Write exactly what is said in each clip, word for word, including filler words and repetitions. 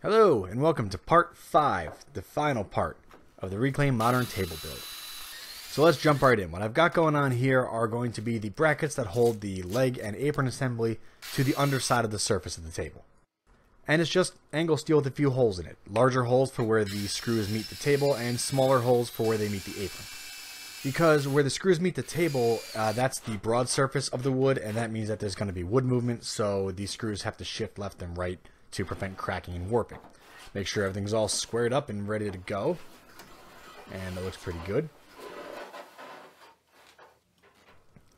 Hello and welcome to part five, the final part of the Reclaimed Modern Table Build. So let's jump right in. What I've got going on here are going to be the brackets that hold the leg and apron assembly to the underside of the surface of the table. And it's just angle steel with a few holes in it. Larger holes for where the screws meet the table and smaller holes for where they meet the apron. Because where the screws meet the table, uh, that's the broad surface of the wood, and that means that there's going to be wood movement, so the screws have to shift left and right to prevent cracking and warping. Make sure everything's all squared up and ready to go. And that looks pretty good.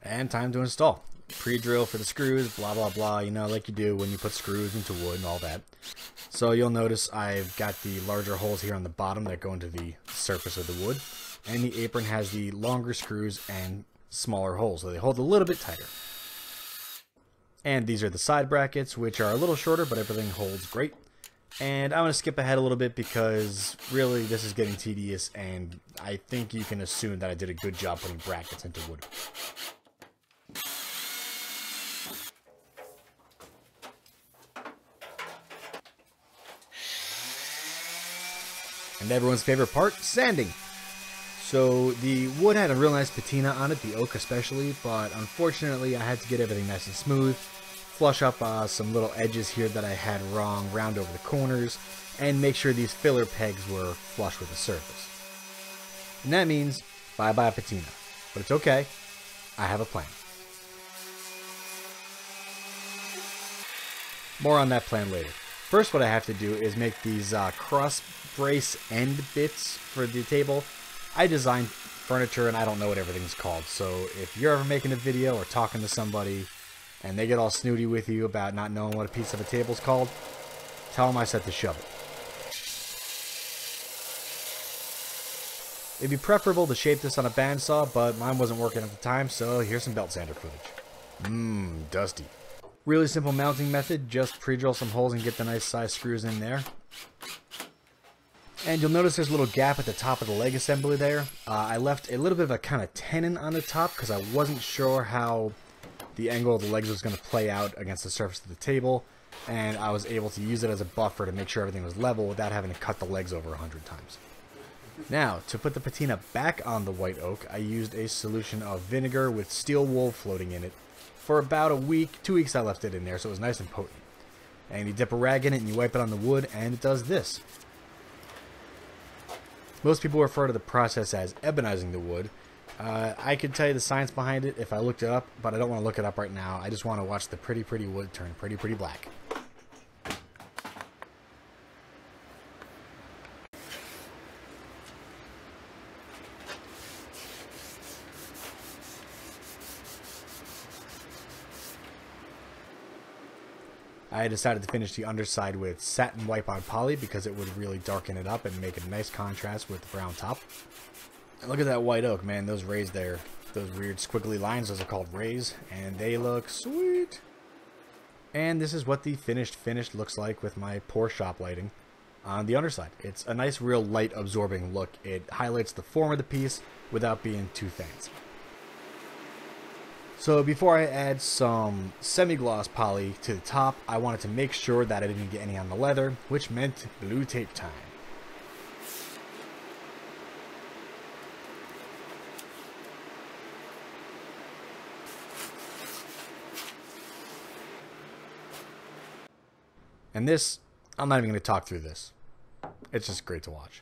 And time to install. Pre-drill for the screws, blah blah blah, you know, like you do when you put screws into wood and all that. So you'll notice I've got the larger holes here on the bottom that go into the surface of the wood, and the apron has the longer screws and smaller holes, so they hold a little bit tighter. And these are the side brackets, which are a little shorter, but everything holds great. And I'm going to skip ahead a little bit because really this is getting tedious, and I think you can assume that I did a good job putting brackets into wood. And everyone's favorite part, sanding. So the wood had a real nice patina on it, the oak especially, but unfortunately I had to get everything nice and smooth, flush up uh, some little edges here that I had wrong, round over the corners, and make sure these filler pegs were flush with the surface. And that means bye-bye patina, but it's okay, I have a plan. More on that plan later. First, what I have to do is make these uh, cross brace end bits for the table. I design furniture and I don't know what everything's called, so if you're ever making a video or talking to somebody and they get all snooty with you about not knowing what a piece of a table's called, tell them I said to shove it. It'd be preferable to shape this on a bandsaw, but mine wasn't working at the time, so here's some belt sander footage. Mmm, dusty. Really simple mounting method, just pre-drill some holes and get the nice size screws in there. And you'll notice there's a little gap at the top of the leg assembly there. Uh, I left a little bit of a kind of tenon on the top because I wasn't sure how the angle of the legs was going to play out against the surface of the table, and I was able to use it as a buffer to make sure everything was level without having to cut the legs over a hundred times. Now, to put the patina back on the white oak, I used a solution of vinegar with steel wool floating in it. For about a week, two weeks I left it in there, so it was nice and potent. And you dip a rag in it and you wipe it on the wood and it does this. Most people refer to the process as ebonizing the wood. Uh, I could tell you the science behind it if I looked it up, but I don't want to look it up right now. I just want to watch the pretty, pretty wood turn pretty, pretty black. I decided to finish the underside with satin wipe on poly because it would really darken it up and make a nice contrast with the brown top. And look at that white oak, man, those rays there, those weird squiggly lines, those are called rays, and they look sweet. And this is what the finished finish looks like with my poor shop lighting on the underside. It's a nice real light absorbing look. It highlights the form of the piece without being too fancy. So before I add some semi-gloss poly to the top, I wanted to make sure that I didn't get any on the leather, which meant blue tape time. And this, I'm not even going to talk through this. It's just great to watch.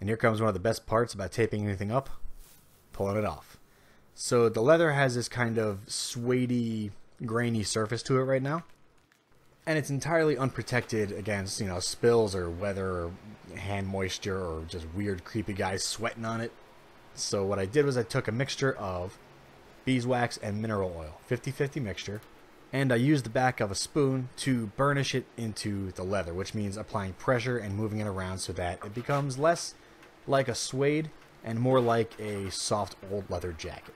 And here comes one of the best parts about taping anything up, pulling it off. So the leather has this kind of suede-y, grainy surface to it right now. And it's entirely unprotected against, you know, spills or weather or hand moisture or just weird creepy guys sweating on it. So what I did was I took a mixture of beeswax and mineral oil, fifty fifty mixture, and I used the back of a spoon to burnish it into the leather, which means applying pressure and moving it around so that it becomes less like a suede and more like a soft old leather jacket.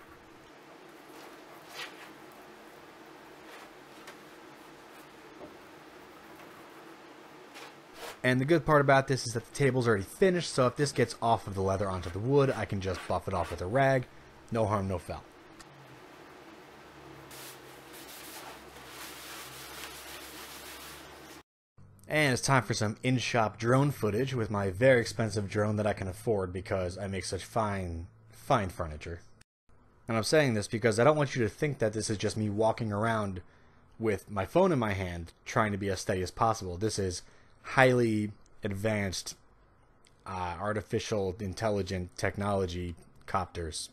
And the good part about this is that the table's already finished, so if this gets off of the leather onto the wood, I can just buff it off with a rag. No harm, no foul. And it's time for some in-shop drone footage with my very expensive drone that I can afford because I make such fine, fine furniture. And I'm saying this because I don't want you to think that this is just me walking around with my phone in my hand trying to be as steady as possible. This is highly advanced uh, artificial intelligent technology copters.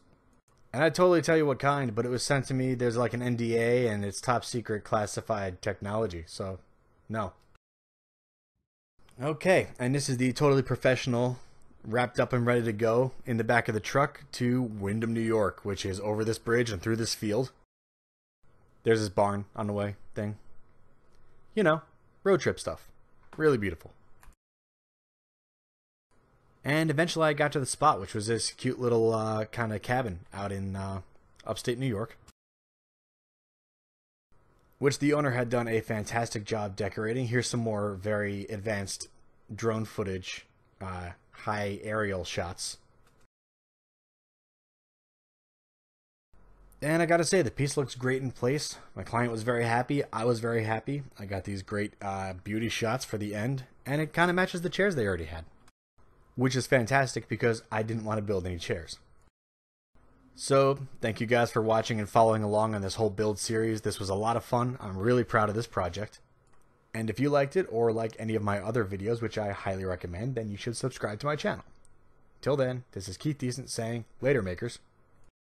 And I totally tell you what kind, but it was sent to me. There's like an N D A and it's top secret classified technology, so no. Okay, and this is the totally professional, wrapped up and ready to go in the back of the truck to Windham, New York, which is over this bridge and through this field. There's this barn on the way thing. You know, road trip stuff. Really beautiful. And eventually I got to the spot, which was this cute little uh, kind of cabin out in uh, upstate New York, which the owner had done a fantastic job decorating. Here's some more very advanced drone footage, uh, high aerial shots. And I gotta say, the piece looks great in place. My client was very happy. I was very happy. I got these great uh, beauty shots for the end, and it kind of matches the chairs they already had, which is fantastic because I didn't want to build any chairs. So, thank you guys for watching and following along on this whole build series. This was a lot of fun. I'm really proud of this project. And if you liked it or like any of my other videos, which I highly recommend, then you should subscribe to my channel. Till then, this is Keith Decent saying, later makers.